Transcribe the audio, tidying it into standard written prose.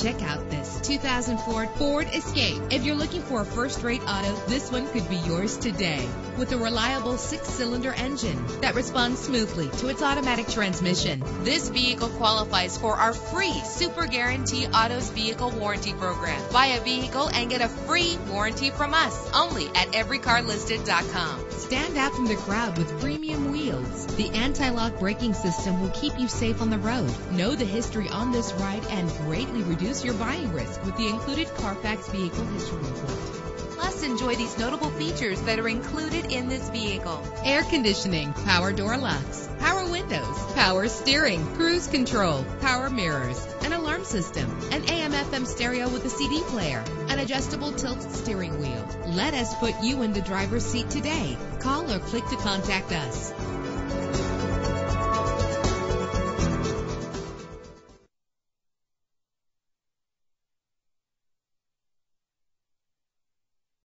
Check out this 2004 Ford Escape. If you're looking for a first-rate auto, this one could be yours today. With a reliable 6-cylinder engine that responds smoothly to its automatic transmission, this vehicle qualifies for our free Super Guarantee Autos Vehicle Warranty Program. Buy a vehicle and get a free warranty from us, only at everycarlisted.com. Stand out from the crowd with premium wheels. The anti-lock braking system will keep you safe on the road. Know the history on this ride and greatly reduce your buying risk with the included Carfax Vehicle History Report. Plus, enjoy these notable features that are included in this vehicle: air conditioning, power door locks, power windows, power steering, cruise control, power mirrors, an alarm system, an AM/FM stereo with a CD player, an adjustable tilt steering wheel. Let us put you in the driver's seat today. Call or click to contact us.